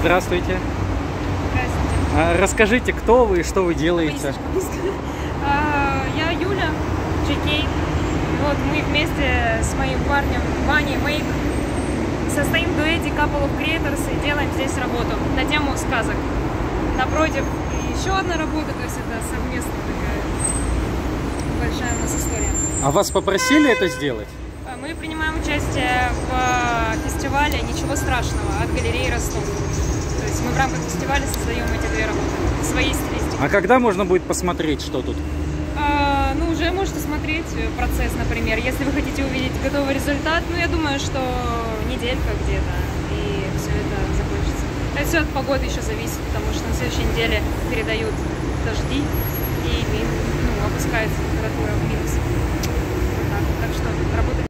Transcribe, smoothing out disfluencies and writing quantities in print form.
Здравствуйте. Здравствуйте. Расскажите, кто вы и что вы делаете? Я Юля, Джейкей. Вот мы вместе с моим парнем Ваней Мейк состоим в дуэте Couple of Creators и делаем здесь работу на тему сказок. Напротив еще одна работа, то есть это совместная такая большая у нас история. А вас попросили это сделать? Мы принимаем участие в фестивале «Ничего страшного» от галереи Ростова. То есть мы в рамках фестиваля создаем эти две работы в своей стилистике. А когда можно будет посмотреть, что тут? Ну, уже можете смотреть процесс, например. Если вы хотите увидеть готовый результат, ну, я думаю, что неделька где-то, и все это закончится. Это все от погоды еще зависит, потому что на следующей неделе передают дожди, и опускается температура в минус. Вот так что работает.